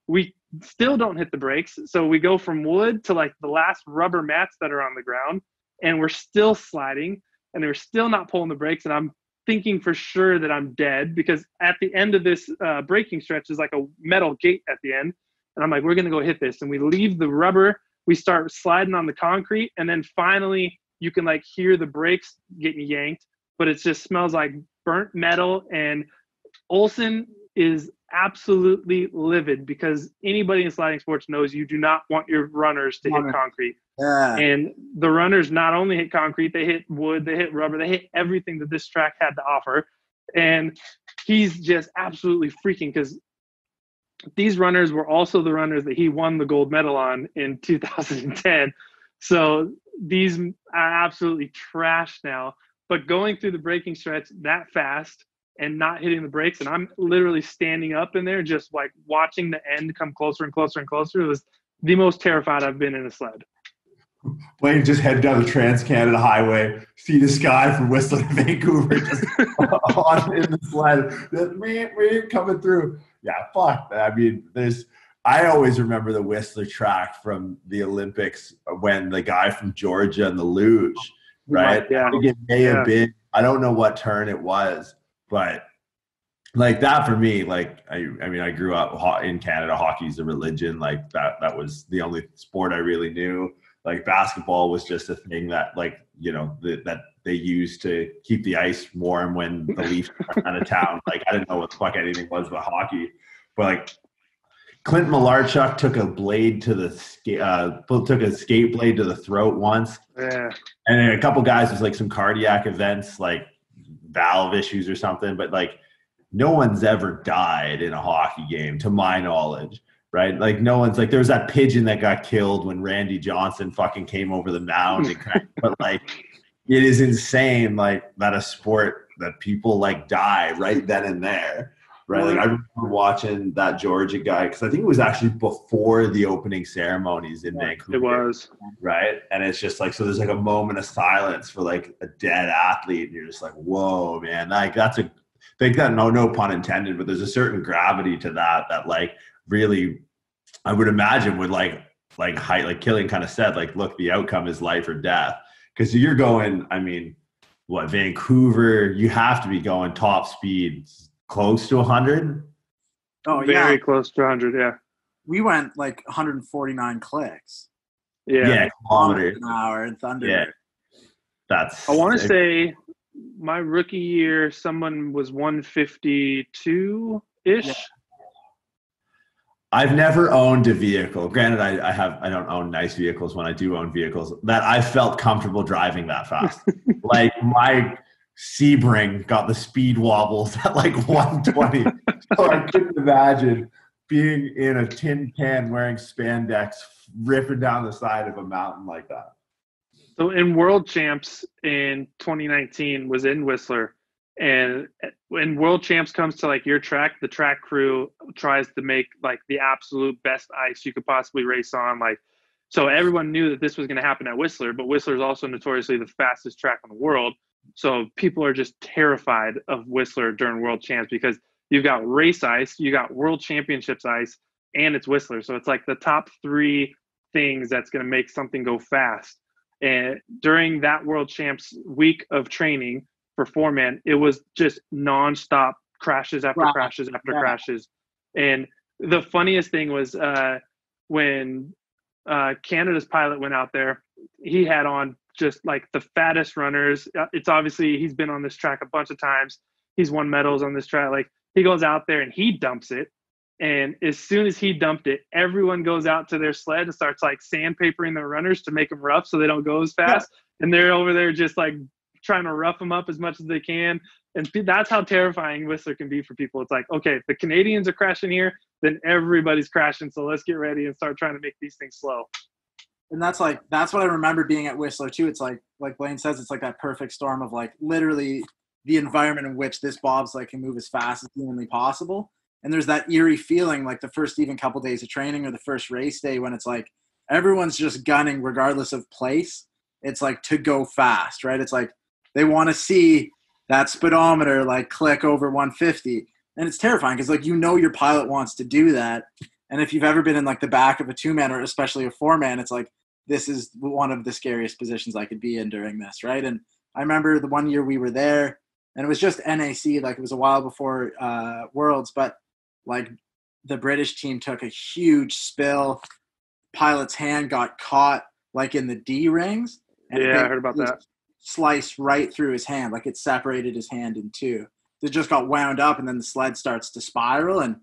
We still don't hit the brakes. So we go from wood to like the last rubber mats that are on the ground, and we're still sliding and we're still not pulling the brakes. And I'm thinking for sure that I'm dead, because at the end of this uh, braking stretch is like a metal gate at the end. And I'm like, we're going to go hit this. And we leave the rubber, we start sliding on the concrete. And then finally you can like hear the brakes getting yanked, but it just smells like burnt metal. And Olsen is absolutely livid, because anybody in sliding sports knows you do not want your runners to hit concrete. Yeah. And the runners not only hit concrete, they hit wood, they hit rubber, they hit everything that this track had to offer. And he's just absolutely freaking, because these runners were also the runners that he won the gold medal on in two thousand ten. So these are absolutely trash now. But going through the braking stretch that fast and not hitting the brakes, and I'm literally standing up in there just like watching the end come closer and closer and closer, it was the most terrified I've been in a sled. Blaine just headed down the Trans-Canada Highway, see the sky from Whistler to Vancouver, just on in the sled. Just, we, we coming through. Yeah, fuck. I mean, there's. I always remember the Whistler track from the Olympics when the guy from Georgia and the luge, right? Yeah. I think it may have been, I don't know what turn it was, but like that for me, like I, I mean, I grew up in Canada. Hockey's a religion. Like that, that was the only sport I really knew. Like basketball was just a thing that, like, you know, the, that they used to keep the ice warm when the Leafs were out of town. Like, I didn't know what the fuck anything was but hockey. But like, Clint Malarchuk took a blade to the uh, took a skate blade to the throat once, yeah. And then a couple guys was like some cardiac events, like valve issues or something. But like, no one's ever died in a hockey game, to my knowledge. Right, like no one's like there was that pigeon that got killed when Randy Johnson fucking came over the mound. And cracked, but like, it is insane, like that a sport that people like die right then and there. Right, like I remember watching that Georgia guy because I think it was actually before the opening ceremonies in yeah, Vancouver. It was right, and it's just like so. There's like a moment of silence for like a dead athlete, and you're just like, whoa, man, like that's a like that. No, no pun intended, but there's a certain gravity to that that like. Really, I would imagine would like, like, height, like Killian kind of said, like, look, the outcome is life or death. Cause you're going, I mean, what Vancouver, you have to be going top speed close to a hundred. Oh yeah. Very close to a hundred. Yeah. We went like one hundred forty-nine clicks. Yeah. yeah kilometers an hour in Thunderbird. Yeah. That's, I want to say my rookie year, someone was one fifty-two ish. Yeah. I've never owned a vehicle. Granted, I, I have. I don't own nice vehicles. When I do own vehicles, that I felt comfortable driving that fast. Like my Sebring got the speed wobbles at like one twenty. So I couldn't imagine being in a tin can wearing spandex, ripping down the side of a mountain like that. So in World Champs in twenty nineteen was in Whistler. And when World Champs comes to like your track, the track crew tries to make like the absolute best ice you could possibly race on. Like, so everyone knew that this was going to happen at Whistler, but Whistler is also notoriously the fastest track in the world. So people are just terrified of Whistler during World Champs because you've got race ice, you got World Championships ice, and it's Whistler. So it's like the top three things that's going to make something go fast. And during that World Champs week of training, for four man, it was just nonstop crashes after wow. crashes after yeah. crashes. And the funniest thing was uh, when uh, Canada's pilot went out there, he had on just like the fattest runners. It's obviously he's been on this track a bunch of times. He's won medals on this track. Like he goes out there and he dumps it. And as soon as he dumped it, everyone goes out to their sled and starts like sandpapering their runners to make them rough so they don't go as fast. Yeah. And they're over there just like trying to rough them up as much as they can. And that's how terrifying Whistler can be for people. It's like, okay, if the Canadians are crashing here, then everybody's crashing. So let's get ready and start trying to make these things slow. And that's like, that's what I remember being at Whistler too. It's like, like Blaine says, it's like that perfect storm of like literally the environment in which this bobsled like can move as fast as humanly possible. And there's that eerie feeling like the first even couple days of training or the first race day when it's like, everyone's just gunning regardless of place. It's like to go fast, right? It's like, they want to see that speedometer like click over one fifty. And it's terrifying because like, you know, your pilot wants to do that. And if you've ever been in like the back of a two man or especially a four man, it's like, this is one of the scariest positions I could be in during this. Right. And I remember the one year we were there, and it was just N A C, like it was a while before uh, Worlds, but like the British team took a huge spill. Pilot's hand got caught like in the D rings. And yeah, I heard about that. Sliced right through his hand, like it separated his hand in two. It just got wound up, and then the sled starts to spiral, and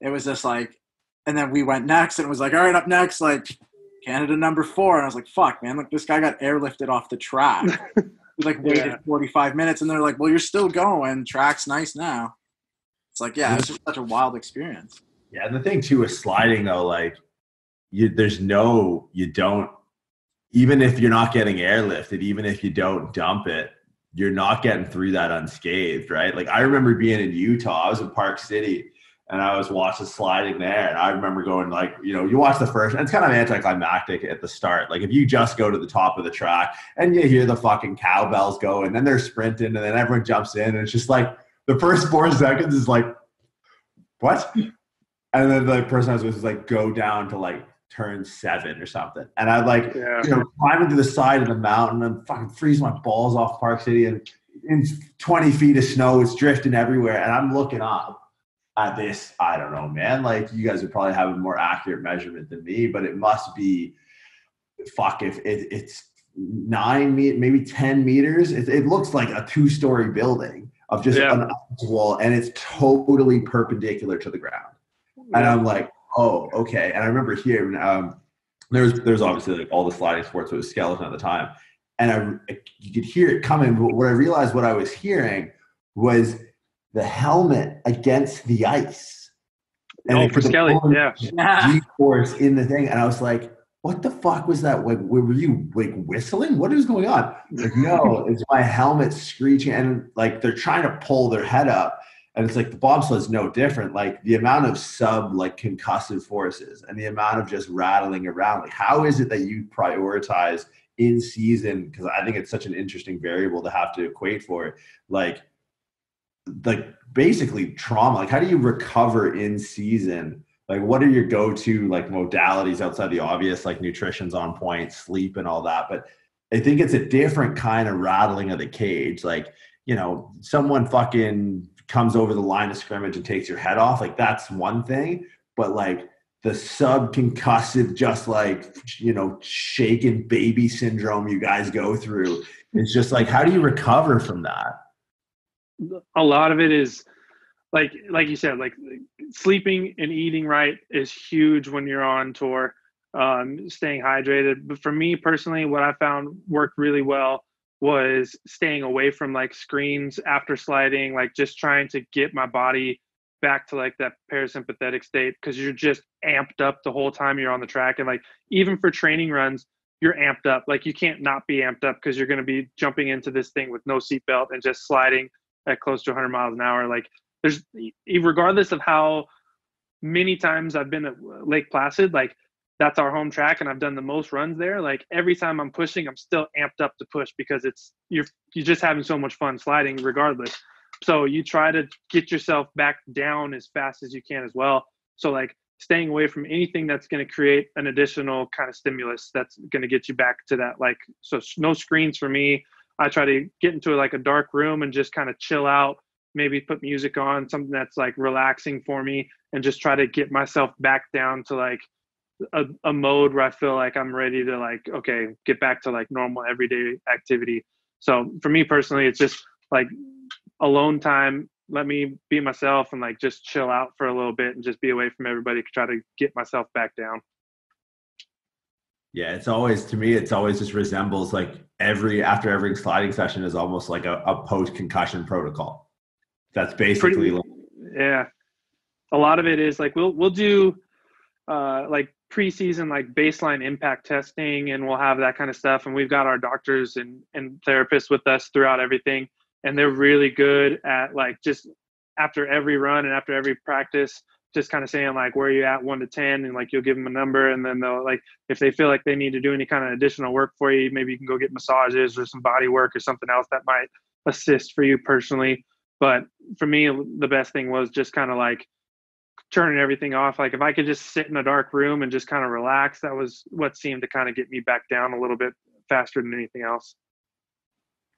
it was just like, and then we went next, and it was like, all right, up next, like Canada number four. And I was like, fuck, man, like this guy got airlifted off the track. We like waited yeah. forty-five minutes, and they're like, well, you're still going. Track's nice now. It's like, yeah, it's just such a wild experience. Yeah, and the thing too is sliding though, like you, there's no, you don't, even if you're not getting airlifted, even if you don't dump it, you're not getting through that unscathed, right? Like I remember being in Utah, I was in Park City, and I was watching sliding there, and I remember going like, you know, you watch the first, and it's kind of anticlimactic at the start. Like if you just go to the top of the track and you hear the fucking cowbells go, and then they're sprinting, and then everyone jumps in, and it's just like the first four seconds is like, what? And then the person I was with was like, go down to like turn seven or something. And I like, yeah. you know, climbing to the side of the mountain and fucking freeze my balls off Park City, and in twenty feet of snow, it's drifting everywhere. And I'm looking up at this, I don't know, man, like you guys would probably have a more accurate measurement than me, but it must be, fuck, if it, it's nine, maybe ten meters, it, it looks like a two-story building of just yeah. an wall, and it's totally perpendicular to the ground. Yeah. And I'm like, oh, okay. And I remember here, um, there was, there was obviously like all the sliding sports, so it was skeleton at the time. And I, you could hear it coming, but what I realized what I was hearing was the helmet against the ice. And oh, for Skelly, yeah. G-force in the thing. And I was like, what the fuck was that? Like, were you like whistling? What is going on? Like, no, it's my helmet screeching. And like, they're trying to pull their head up. And it's like the bobsled's no different. Like the amount of sub, like concussive forces and the amount of just rattling around. Like, how is it that you prioritize in season? Because I think it's such an interesting variable to have to equate for it. Like, like basically trauma. Like, how do you recover in season? Like, what are your go-to like modalities outside the obvious, like nutrition's on point, sleep and all that? But I think it's a different kind of rattling of the cage. Like, you know, someone fucking comes over the line of scrimmage and takes your head off. Like that's one thing, but like the sub-concussive, just like, you know, shaken baby syndrome you guys go through. It's just like, how do you recover from that? A lot of it is like, like you said, like sleeping and eating right is huge when you're on tour, um, staying hydrated. But for me personally, what I found worked really well was staying away from like screens after sliding, like just trying to get my body back to like that parasympathetic state. Cause you're just amped up the whole time you're on the track. And like, even for training runs, you're amped up. Like you can't not be amped up cause you're going to be jumping into this thing with no seatbelt and just sliding at close to one hundred miles an hour. Like there's, regardless of how many times I've been at Lake Placid, like that's our home track and I've done the most runs there. Like every time I'm pushing, I'm still amped up to push because it's, you're, you're just having so much fun sliding regardless. So you try to get yourself back down as fast as you can as well. So like staying away from anything that's going to create an additional kind of stimulus that's going to get you back to that. Like, so no screens for me. I try to get into like a dark room and just kind of chill out, maybe put music on, something that's like relaxing for me, and just try to get myself back down to like a, a mode where I feel like I'm ready to like, okay, get back to like normal everyday activity. So for me personally, it's just like alone time. Let me be myself and like just chill out for a little bit and just be away from everybody, try to get myself back down. Yeah, it's always, to me, it's always just resembles like every, after every sliding session is almost like a, a post-concussion protocol. That's basically. Pretty, like, yeah. A lot of it is like, we'll, we'll do uh, like preseason, like baseline impact testing, and we'll have that kind of stuff. And we've got our doctors and, and therapists with us throughout everything. And they're really good at like, just after every run and after every practice, just kind of saying like, where are you at one to ten, and like you'll give them a number, and then they'll like, if they feel like they need to do any kind of additional work for you, maybe you can go get massages or some body work or something else that might assist for you personally. But for me, the best thing was just kind of like turning everything off. Like if I could just sit in a dark room and just kind of relax, that was what seemed to kind of get me back down a little bit faster than anything else.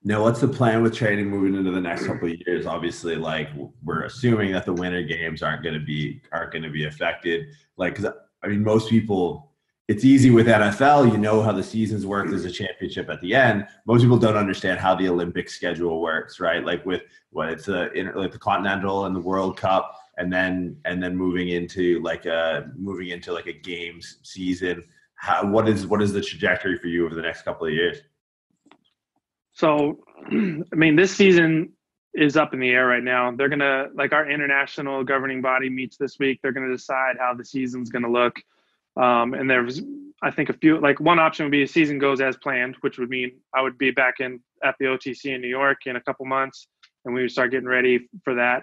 Now, what's the plan with training moving into the next couple of years? Obviously, like, we're assuming that the Winter Games aren't going to be aren't going to be affected. Like, because I mean, most people, it's easy with N F L. You know how the seasons work. There's a championship at the end. Most people don't understand how the Olympic schedule works, right? Like with what it's the like the Continental and the World Cup, and then and then moving into like a moving into like a games season. How what is what is the trajectory for you over the next couple of years? So, I mean, this season is up in the air right now. They're going to, like, our international governing body meets this week. They're going to decide how the season's going to look. Um, and there's, I think, a few, like, one option would be a season goes as planned, which would mean I would be back in at the O T C in New York in a couple months, and we would start getting ready for that.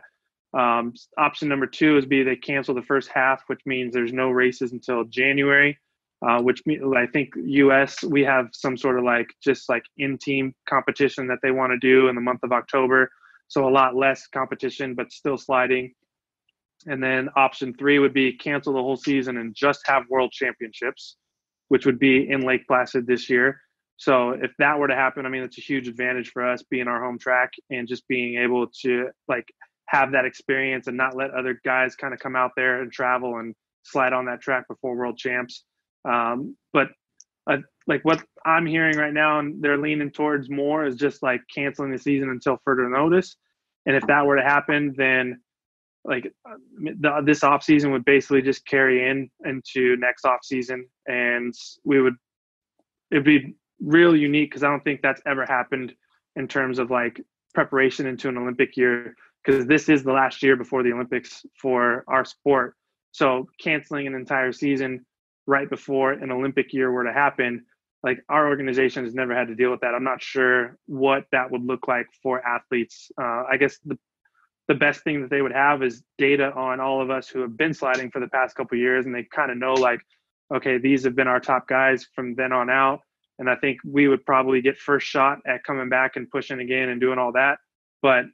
Um, option number two is be they cancel the first half, which means there's no races until January. Uh, which means I think U S we have some sort of like just like in-team competition that they want to do in the month of October. So a lot less competition, but still sliding. And then option three would be cancel the whole season and just have world championships, which would be in Lake Placid this year. So if that were to happen, I mean, it's a huge advantage for us being our home track and just being able to like have that experience and not let other guys kind of come out there and travel and slide on that track before world champs. Um, but, uh, like what I'm hearing right now and they're leaning towards more is just like canceling the season until further notice. And if that were to happen, then like the, this off season would basically just carry in into next off season. And we would, it'd be real unique. Cause I don't think that's ever happened in terms of like preparation into an Olympic year. Cause this is the last year before the Olympics for our sport. So canceling an entire season right before an Olympic year were to happen, like our organization has never had to deal with that. I'm not sure what that would look like for athletes. Uh, I guess the the best thing that they would have is data on all of us who have been sliding for the past couple of years. And they kind of know like, okay, these have been our top guys from then on out. And I think we would probably get first shot at coming back and pushing again and doing all that. But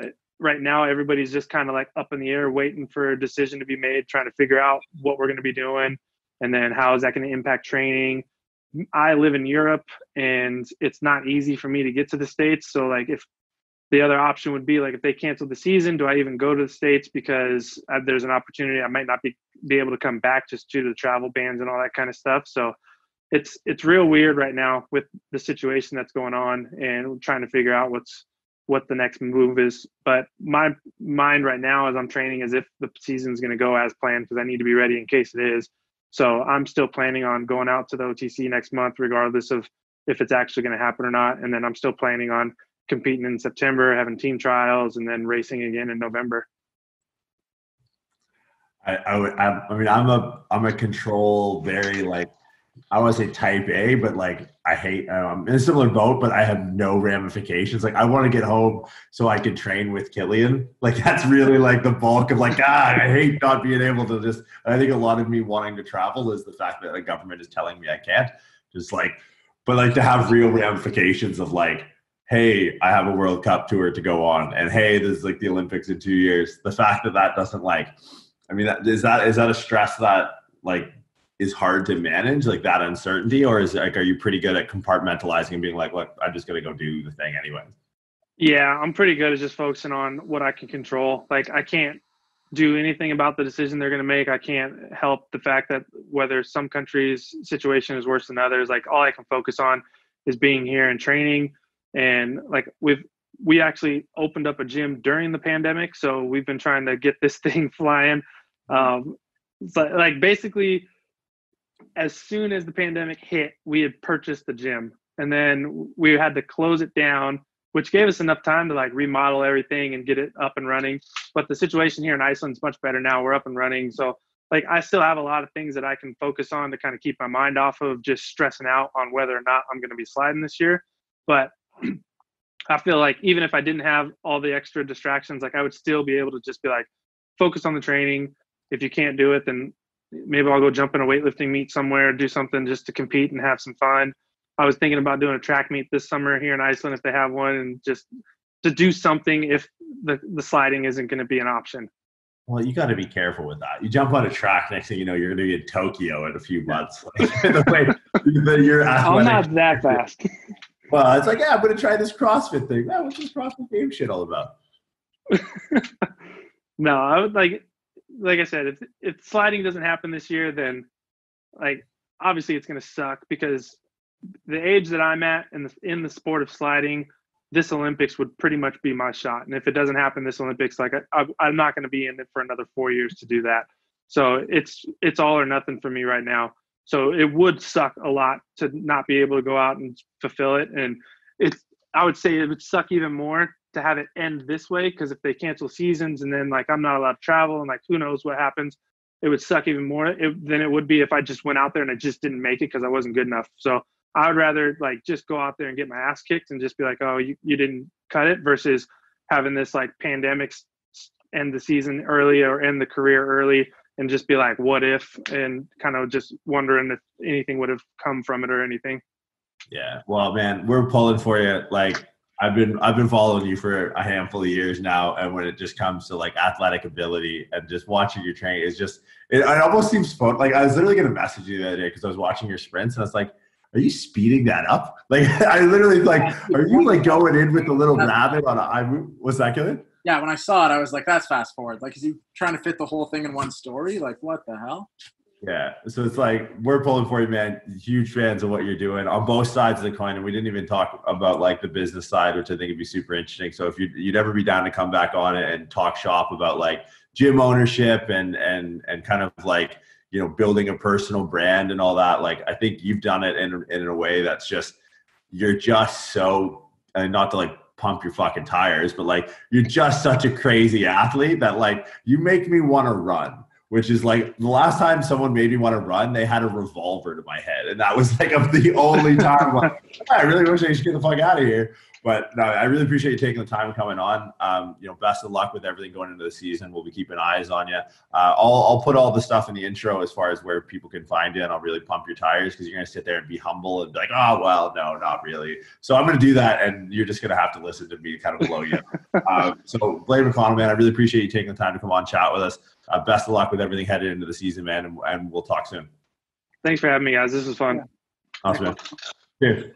uh, right now, everybody's just kind of like up in the air, waiting for a decision to be made, trying to figure out what we're going to be doing. And then how is that going to impact training? I live in Europe and it's not easy for me to get to the States. So like if the other option would be like, if they canceled the season, do I even go to the States? Because there's an opportunity I might not be, be able to come back just due to the travel bans and all that kind of stuff. So it's, it's real weird right now with the situation that's going on and trying to figure out what's, what the next move is. But my mind right now as I'm training is if the season's going to go as planned, because I need to be ready in case it is. So I'm still planning on going out to the O T C next month, regardless of if it's actually going to happen or not. And then I'm still planning on competing in September, having team trials, and then racing again in November. I, I, would, I, I mean, I'm a I'm a control, very like, I want to say type A, but like I hate, I'm in a similar boat, but I have no ramifications. Like I want to get home so I can train with Killian. Like that's really like the bulk of like, ah, I hate not being able to just, I think a lot of me wanting to travel is the fact that the government is telling me I can't just like, but like to have real ramifications of like, hey, I have a World Cup tour to go on. And hey, there's like the Olympics in two years. The fact that that doesn't like, I mean, that, is that, is that a stress that like, is hard to manage, like that uncertainty? Or is it like, are you pretty good at compartmentalizing and being like, look, I'm just going to go do the thing anyway? Yeah, I'm pretty good at just focusing on what I can control. Like I can't do anything about the decision they're going to make. I can't help the fact that whether some countries' situation is worse than others. Like all I can focus on is being here and training. And like we've, we actually opened up a gym during the pandemic. So we've been trying to get this thing flying. Um, but like basically, as soon as the pandemic hit, we had purchased the gym and then we had to close it down, which gave us enough time to like remodel everything and get it up and running. But the situation here in Iceland is much better now. We're up and running. So like, I still have a lot of things that I can focus on to kind of keep my mind off of just stressing out on whether or not I'm going to be sliding this year. But I feel like even if I didn't have all the extra distractions, like I would still be able to just be like, focus on the training. If you can't do it, then maybe I'll go jump in a weightlifting meet somewhere, do something just to compete and have some fun. I was thinking about doing a track meet this summer here in Iceland if they have one, and just to do something if the, the sliding isn't going to be an option. Well, you got to be careful with that. You jump on a track, next thing you know, you're going to be in Tokyo in a few months. Like, the way, the, your athletic, I'm not that fast. Well, I was like, yeah, I'm going to try this CrossFit thing. Oh, what's this CrossFit game shit all about? No, I would like, like I said, if, if sliding doesn't happen this year, then like, obviously it's going to suck because the age that I'm at in the, in the sport of sliding, this Olympics would pretty much be my shot. And if it doesn't happen this Olympics, like I, I, I'm not going to be in it for another four years to do that. So it's, it's all or nothing for me right now. So it would suck a lot to not be able to go out and fulfill it. And it's, I would say it would suck even more to have it end this way, because if they cancel seasons and then like I'm not allowed to travel and like who knows what happens, it would suck even more it, than it would be if I just went out there and I just didn't make it because I wasn't good enough. So I would rather like just go out there and get my ass kicked and just be like, oh, you, you didn't cut it, versus having this like pandemic end the season early or end the career early and just be like, what if, and kind of just wondering if anything would have come from it or anything. Yeah. Well, man, we're pulling for you. Like I've been, I've been following you for a handful of years now. And when it just comes to like athletic ability and just watching your training is just, it, it almost seems fun. Like I was literally going to message you the other day because I was watching your sprints and I was like, are you speeding that up? Like I literally like, are you like going in with the little rabbit on a, I was that good? Yeah, when I saw it, I was like, that's fast forward. Like, is he trying to fit the whole thing in one story? Like, what the hell? Yeah, so it's like, we're pulling for you, man. Huge fans of what you're doing on both sides of the coin. And we didn't even talk about, like, the business side, which I think would be super interesting. So if you'd, you'd ever be down to come back on it and talk shop about, like, gym ownership and and and kind of, like, you know, building a personal brand and all that, like, I think you've done it in, in a way that's just, you're just so, and not to, like, pump your fucking tires, but like you're just such a crazy athlete that like you make me want to run, which is like the last time someone made me want to run, they had a revolver to my head, and that was like a, the only time like, I really wish I should get the fuck out of here. But no, I really appreciate you taking the time coming on. Um, you know, best of luck with everything going into the season. We'll be keeping eyes on you. Uh, I'll, I'll put all the stuff in the intro as far as where people can find you, and I'll really pump your tires because you're going to sit there and be humble and be like, oh, well, no, not really. So I'm going to do that, and you're just going to have to listen to me kind of blow you. um, so Blaine McConnell, man, I really appreciate you taking the time to come on and chat with us. Uh, best of luck with everything headed into the season, man, and, and we'll talk soon. Thanks for having me, guys. This was fun. Awesome, man. Cheers.